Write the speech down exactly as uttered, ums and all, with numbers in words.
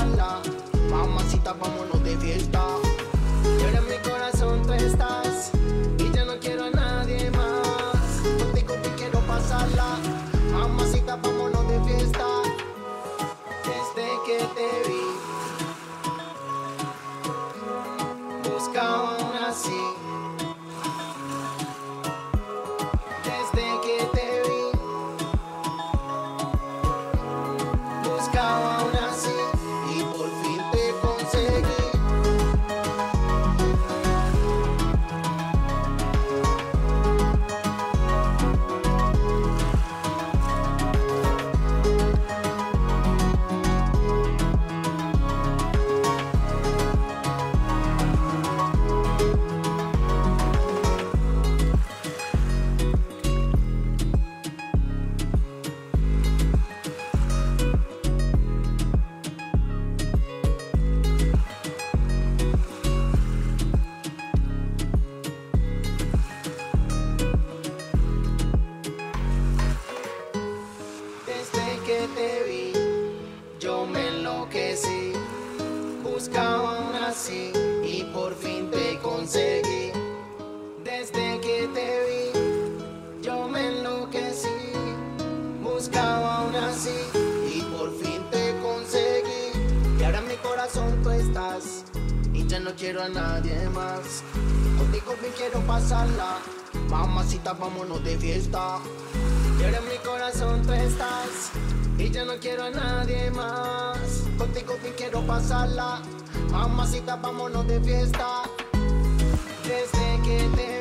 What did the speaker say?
espalda. Mamacita, vámonos de fiesta. Y ahora en mi corazón tú estás, y yo no quiero a nadie más. Contigo te quiero pasarla. Mamacita, vámonos de fiesta. Desde que te vi, buscaba una así. Desde que te vi, buscaba una así. Y por fin te conseguí. Te vi, yo me enloquecí, buscaba una así y por fin te conseguí. Desde que te vi, yo me enloquecí, buscaba una así y por fin te conseguí. Y ahora en mi corazón tú estás y ya no quiero a nadie más. Contigo me quiero pasarla, mamacita, vámonos de fiesta. Y ahora en mi corazón tú estás y yo no quiero a nadie más. Contigo que quiero pasarla, mamacita, vámonos de fiesta. Desde que te